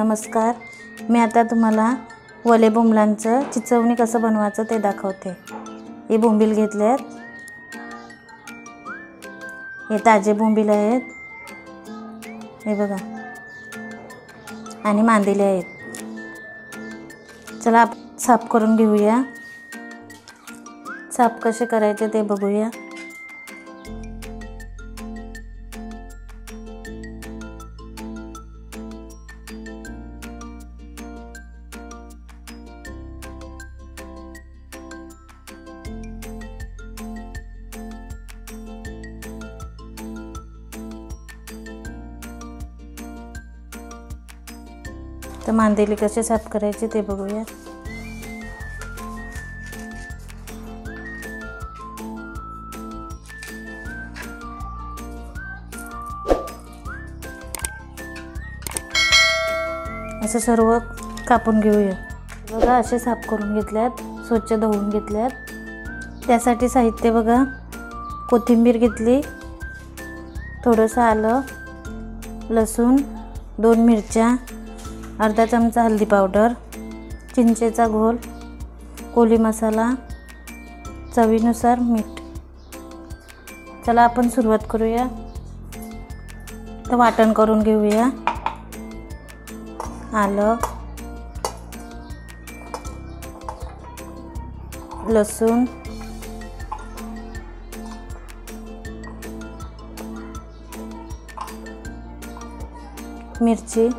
नमस्कार, मैं आता तुम्हाला वले बोंबलांचं चिचवणी कसं बनवायचं ते दाखवते। हे बोंबिल घेतलेत, हे ताजे बोंबिल आहेत, हे बघा, आणि मांदेले आहेत। चला साफ करून घेऊया। साफ कसे करायचे ते बघूया। तर मांदेली कसे साफ करायचे ते बघूया। असं सर्व कापून घेऊया। बघा असे साफ करून घेतल्यात, स्वच्छ धुवून घेतल्यात। त्यासाठी साहित्य बघा, कोथिंबीर घेतली, थोडंसं आलं, लसूण, 2 मिरच्या, अर्धा चमचा हल्दी पावडर, चिंचेचा घोल, कोली मसाला, चवीनुसार मीठ। चला आपण सुरुवात करूया। तर वाटण करून घेऊया। आलं, लसूण, मिरची,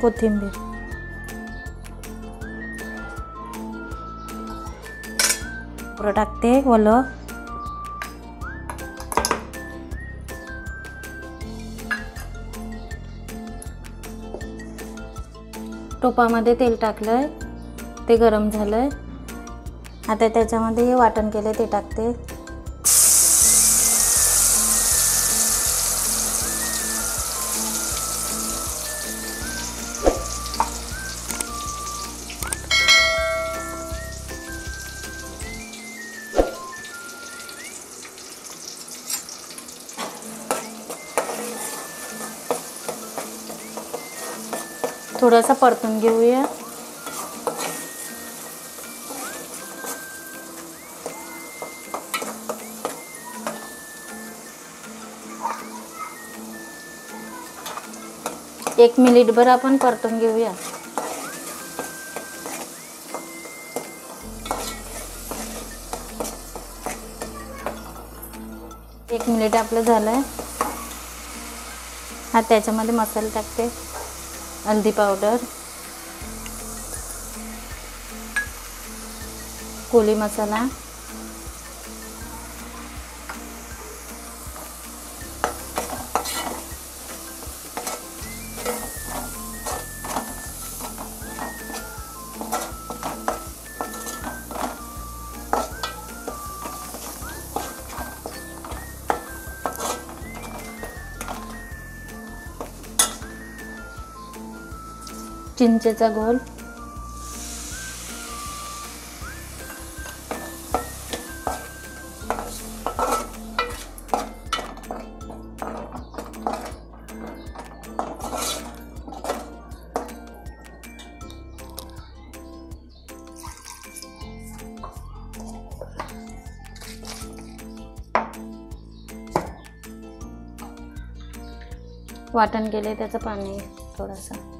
कोथिंबीर। टाकते वलं, टोपामध्ये तेल टाकलंय, ते गरम झालंय। आता त्याच्यामध्ये हे वाटण केले ते टाकते। थोडासा परतून घेऊया। एक मिनिटभर आपण परतून घेऊया। एक मिनिट आपलं झालंय। आता त्याच्यामध्ये मसाला टाकते, हल्दी पावडर, कोली मसाला, चिंचेचा घोल, वाटण केले त्याचं पाणी थोडंसं,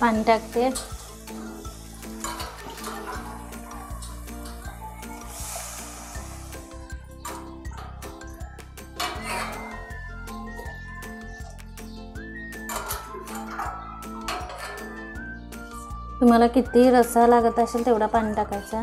पाणी टाकते। तुम्हाला किती रस्सा लागत असेल तेवढा पाणी टाकायचा।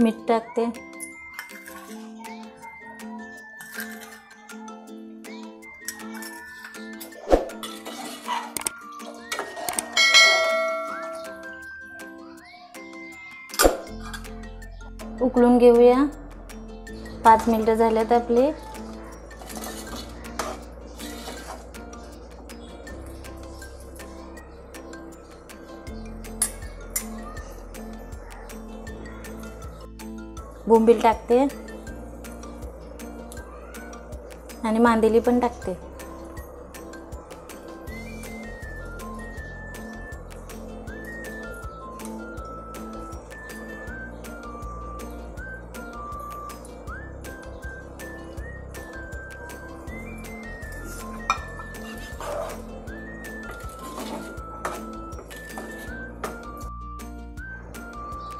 मीट टाकते हैं। उकळून घेऊया। 5 मिनिटं झालेत आपले। बोंबिल टाकते आणि मांदेली पण टाकते।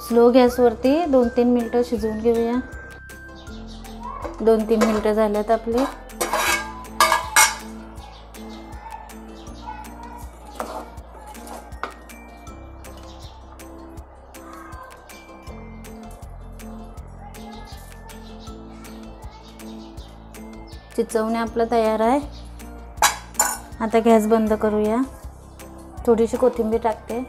स्लो गॅसवरती 2-3 मिनिटं शिजवून घेऊया। 2-3 मिनिटं झालेत आपले। चिचवणे आपलं तयार आहे। आता गॅस बंद करूया। थोडीशी कोथिंबीर टाकते।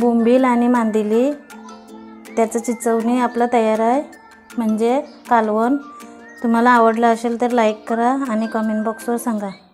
बोंबिल आणि मांदेली त्याचं चिचवणी आपलं तयार आहे। म्हणजे कालवण तुम्हाला आवडलं असेल तर लाईक करा आणि कमेंट बॉक्सवर सांगा।